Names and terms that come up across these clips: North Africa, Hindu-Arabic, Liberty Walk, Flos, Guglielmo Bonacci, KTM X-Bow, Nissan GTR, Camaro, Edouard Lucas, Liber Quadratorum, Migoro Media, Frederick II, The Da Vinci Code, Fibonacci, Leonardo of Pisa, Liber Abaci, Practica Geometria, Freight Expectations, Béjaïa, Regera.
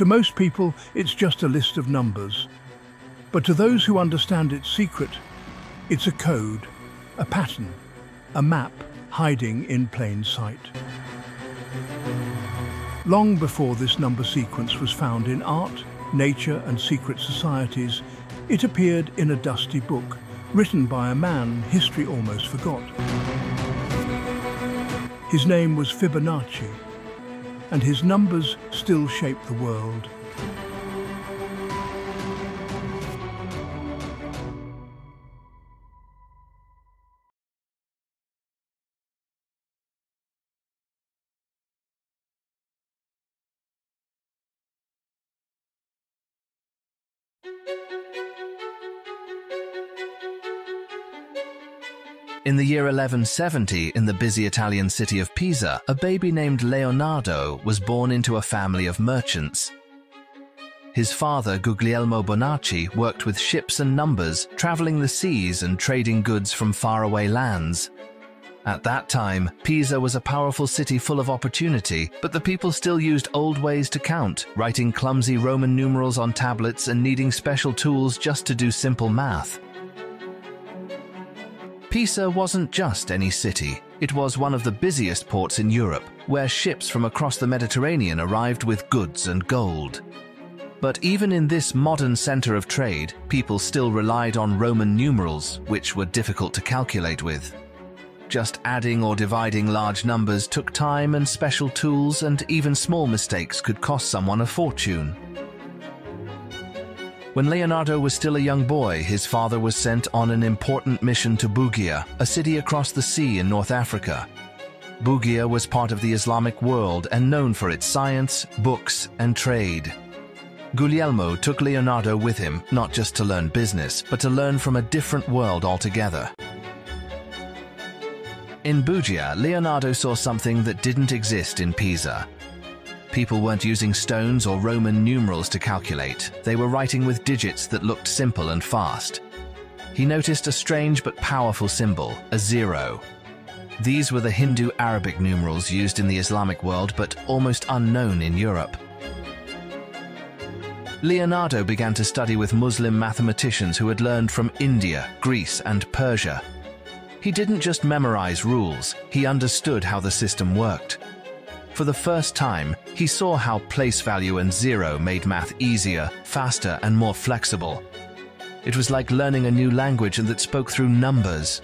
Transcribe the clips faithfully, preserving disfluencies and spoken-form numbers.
To most people, it's just a list of numbers. But to those who understand its secret, it's a code, a pattern, a map hiding in plain sight. Long before this number sequence was found in art, nature and secret societies, it appeared in a dusty book, written by a man history almost forgot. His name was Fibonacci, and his numbers still shape the world. In the year eleven seventy, in the busy Italian city of Pisa, a baby named Leonardo was born into a family of merchants. His father, Guglielmo Bonacci, worked with ships and numbers, traveling the seas and trading goods from faraway lands. At that time, Pisa was a powerful city full of opportunity, but the people still used old ways to count, writing clumsy Roman numerals on tablets and needing special tools just to do simple math. Pisa wasn't just any city. It was one of the busiest ports in Europe, where ships from across the Mediterranean arrived with goods and gold. But even in this modern center of trade, people still relied on Roman numerals, which were difficult to calculate with. Just adding or dividing large numbers took time and special tools, and even small mistakes could cost someone a fortune. When Leonardo was still a young boy, his father was sent on an important mission to Béjaïa, a city across the sea in North Africa. Béjaïa was part of the Islamic world and known for its science, books, and trade. Guglielmo took Leonardo with him, not just to learn business, but to learn from a different world altogether. In Béjaïa, Leonardo saw something that didn't exist in Pisa. People weren't using stones or Roman numerals to calculate. They were writing with digits that looked simple and fast. He noticed a strange but powerful symbol, a zero. These were the Hindu-Arabic numerals used in the Islamic world, but almost unknown in Europe. Leonardo began to study with Muslim mathematicians who had learned from India, Greece, and Persia. He didn't just memorize rules, he understood how the system worked. For the first time, he saw how place value and zero made math easier, faster, and more flexible. It was like learning a new language and that spoke through numbers.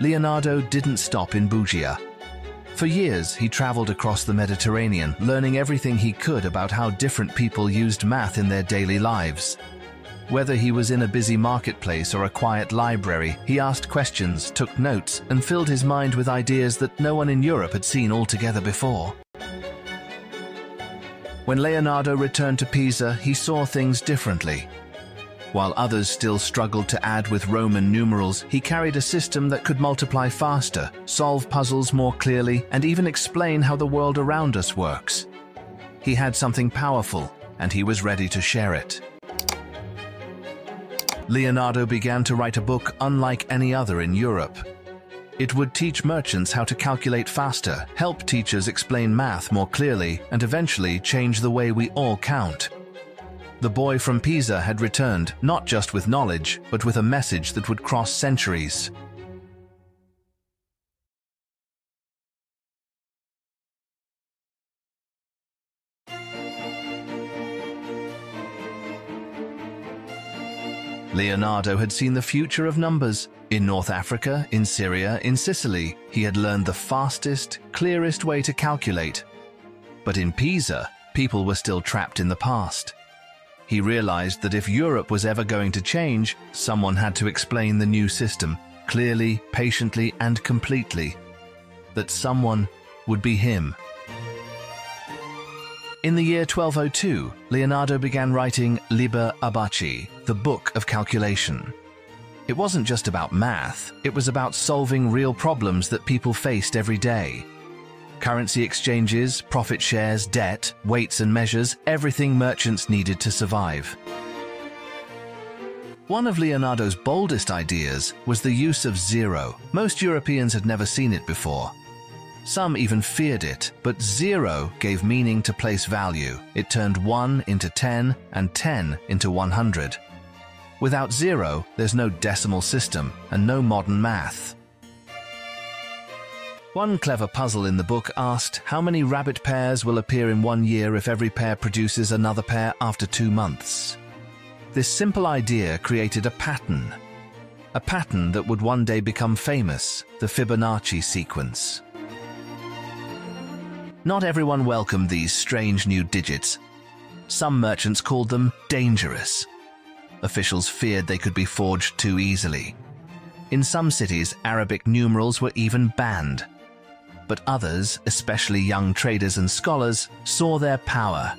Leonardo didn't stop in Béjaïa. For years, he traveled across the Mediterranean, learning everything he could about how different people used math in their daily lives. Whether he was in a busy marketplace or a quiet library, he asked questions, took notes, and filled his mind with ideas that no one in Europe had seen altogether before. When Leonardo returned to Pisa, he saw things differently. While others still struggled to add with Roman numerals, he carried a system that could multiply faster, solve puzzles more clearly, and even explain how the world around us works. He had something powerful, and he was ready to share it. Leonardo began to write a book unlike any other in Europe. It would teach merchants how to calculate faster, help teachers explain math more clearly, and eventually change the way we all count. The boy from Pisa had returned, not just with knowledge, but with a message that would cross centuries. Leonardo had seen the future of numbers. In North Africa, in Syria, in Sicily, he had learned the fastest, clearest way to calculate. But in Pisa, people were still trapped in the past. He realized that if Europe was ever going to change, someone had to explain the new system, clearly, patiently, and completely. That someone would be him. In the year twelve oh two, Leonardo began writing Liber Abaci, the Book of Calculation. It wasn't just about math, it was about solving real problems that people faced every day. Currency exchanges, profit shares, debt, weights and measures, everything merchants needed to survive. One of Leonardo's boldest ideas was the use of zero. Most Europeans had never seen it before. Some even feared it, but zero gave meaning to place value. It turned one into ten and ten into one hundred. Without zero, there's no decimal system and no modern math. One clever puzzle in the book asked how many rabbit pairs will appear in one year if every pair produces another pair after two months. This simple idea created a pattern. A pattern that would one day become famous, the Fibonacci sequence. Not everyone welcomed these strange new digits. Some merchants called them dangerous. Officials feared they could be forged too easily. In some cities, Arabic numerals were even banned. But others, especially young traders and scholars, saw their power.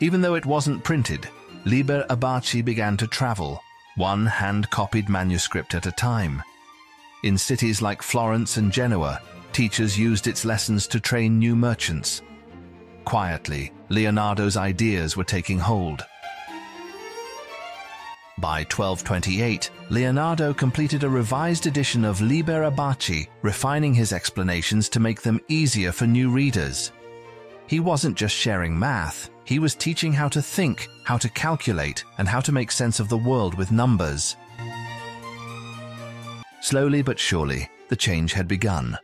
Even though it wasn't printed, Liber Abaci began to travel, one hand-copied manuscript at a time. In cities like Florence and Genoa, teachers used its lessons to train new merchants. Quietly, Leonardo's ideas were taking hold. By twelve twenty-eight, Leonardo completed a revised edition of Liber Abaci, refining his explanations to make them easier for new readers. He wasn't just sharing math, he was teaching how to think, how to calculate, and how to make sense of the world with numbers. Slowly but surely, the change had begun.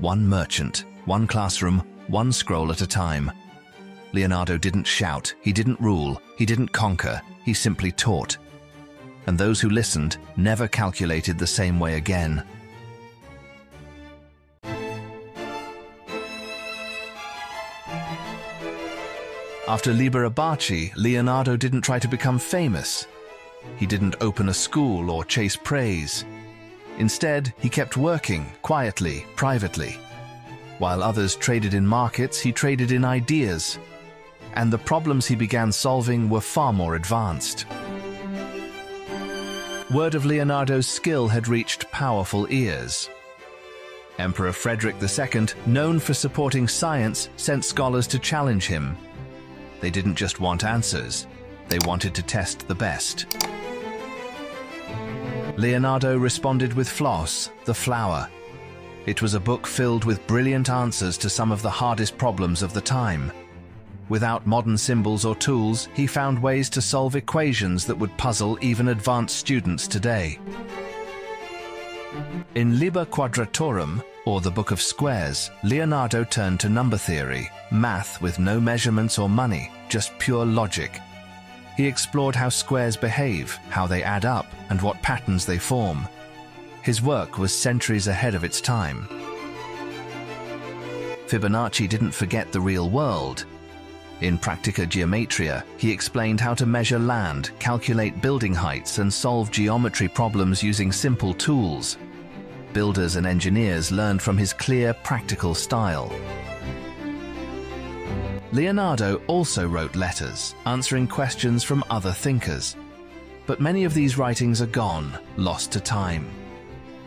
One merchant, one classroom, one scroll at a time. Leonardo didn't shout, he didn't rule, he didn't conquer, he simply taught. And those who listened never calculated the same way again. After Liber Abaci, Leonardo didn't try to become famous. He didn't open a school or chase praise. Instead, he kept working, quietly, privately. While others traded in markets, he traded in ideas. And the problems he began solving were far more advanced. Word of Leonardo's skill had reached powerful ears. Emperor Frederick the Second, known for supporting science, sent scholars to challenge him. They didn't just want answers, they wanted to test the best. Leonardo responded with Flos, the flower. It was a book filled with brilliant answers to some of the hardest problems of the time. Without modern symbols or tools, he found ways to solve equations that would puzzle even advanced students today. In Liber Quadratorum, or the Book of Squares, Leonardo turned to number theory, math with no measurements or money, just pure logic. He explored how squares behave, how they add up, and what patterns they form. His work was centuries ahead of its time. Fibonacci didn't forget the real world. In Practica Geometria, he explained how to measure land, calculate building heights, and solve geometry problems using simple tools. Builders and engineers learned from his clear, practical style. Leonardo also wrote letters, answering questions from other thinkers. But many of these writings are gone, lost to time.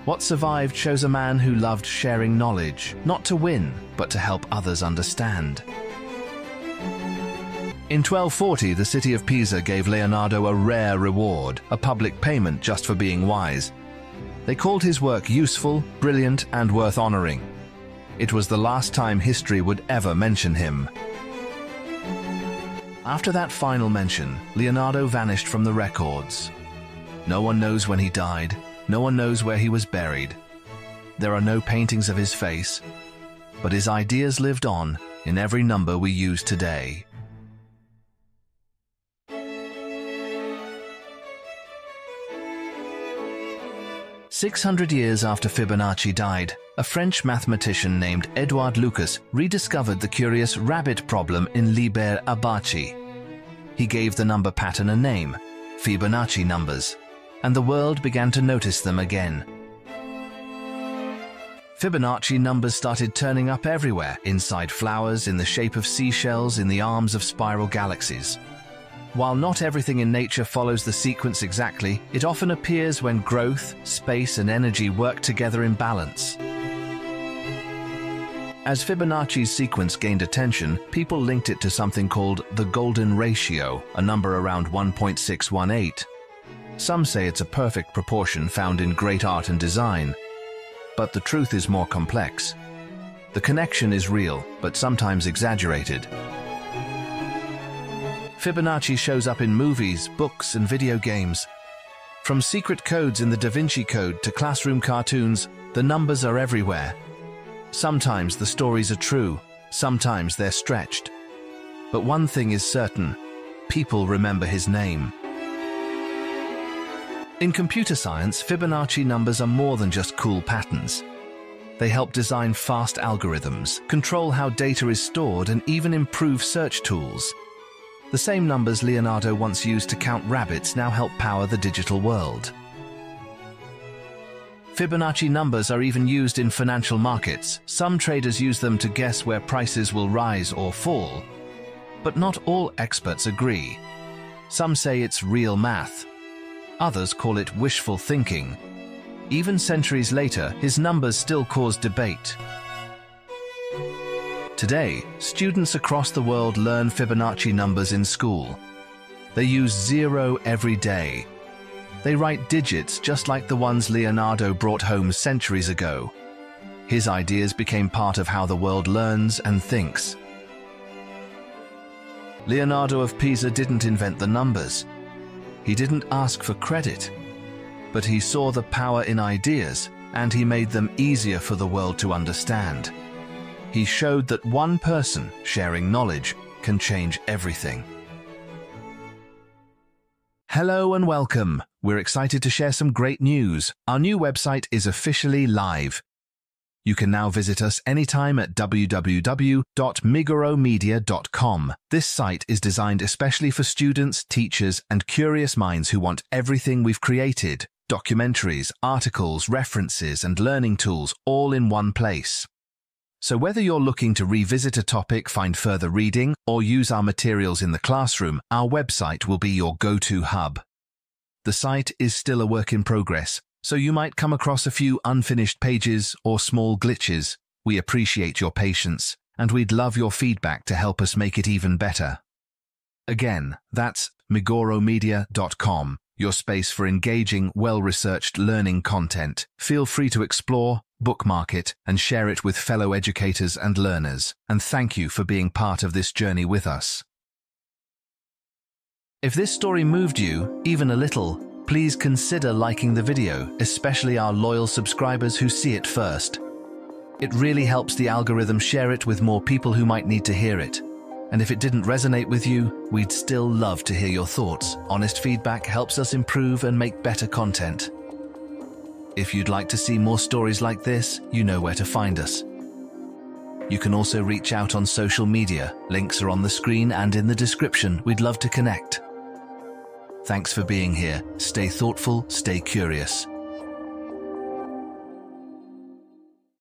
What survived shows a man who loved sharing knowledge, not to win, but to help others understand. In twelve forty, the city of Pisa gave Leonardo a rare reward, a public payment just for being wise. They called his work useful, brilliant, and worth honoring. It was the last time history would ever mention him. After that final mention, Leonardo vanished from the records. No one knows when he died, no one knows where he was buried. There are no paintings of his face, but his ideas lived on in every number we use today. six hundred years after Fibonacci died, a French mathematician named Edouard Lucas rediscovered the curious rabbit problem in Liber Abaci. He gave the number pattern a name, Fibonacci numbers, and the world began to notice them again. Fibonacci numbers started turning up everywhere, inside flowers, in the shape of seashells, in the arms of spiral galaxies. While not everything in nature follows the sequence exactly, it often appears when growth, space, and energy work together in balance. As Fibonacci's sequence gained attention, people linked it to something called the golden ratio, a number around one point six one eight. Some say it's a perfect proportion found in great art and design. but the truth is more complex. The connection is real, but sometimes exaggerated. Fibonacci shows up in movies, books, and video games. From secret codes in the Da Vinci Code to classroom cartoons, the numbers are everywhere. Sometimes the stories are true, sometimes they're stretched. But one thing is certain, people remember his name. In computer science, Fibonacci numbers are more than just cool patterns. They help design fast algorithms, control how data is stored, and even improve search tools. The same numbers Leonardo once used to count rabbits now help power the digital world. Fibonacci numbers are even used in financial markets. Some traders use them to guess where prices will rise or fall. But not all experts agree. Some say it's real math. Others call it wishful thinking. Even centuries later, his numbers still cause debate. Today, students across the world learn Fibonacci numbers in school. They use zero every day. They write digits just like the ones Leonardo brought home centuries ago. His ideas became part of how the world learns and thinks. Leonardo of Pisa didn't invent the numbers. He didn't ask for credit. But he saw the power in ideas, and he made them easier for the world to understand. He showed that one person sharing knowledge can change everything. Hello and welcome. We're excited to share some great news. Our new website is officially live. You can now visit us anytime at w w w dot migoro media dot com. This site is designed especially for students, teachers, and curious minds who want everything we've created. Documentaries, articles, references, and learning tools all in one place. So whether you're looking to revisit a topic, find further reading, or use our materials in the classroom, our website will be your go-to hub. The site is still a work in progress, so you might come across a few unfinished pages or small glitches. We appreciate your patience, and we'd love your feedback to help us make it even better. Again, that's migoro media dot com. Your space for engaging, well-researched learning content. Feel free to explore, bookmark it, and share it with fellow educators and learners. And thank you for being part of this journey with us. If this story moved you, even a little, please consider liking the video, especially our loyal subscribers who see it first. It really helps the algorithm share it with more people who might need to hear it. And if it didn't resonate with you, we'd still love to hear your thoughts. Honest feedback helps us improve and make better content. If you'd like to see more stories like this, you know where to find us. You can also reach out on social media. Links are on the screen and in the description. We'd love to connect. Thanks for being here. Stay thoughtful, stay curious.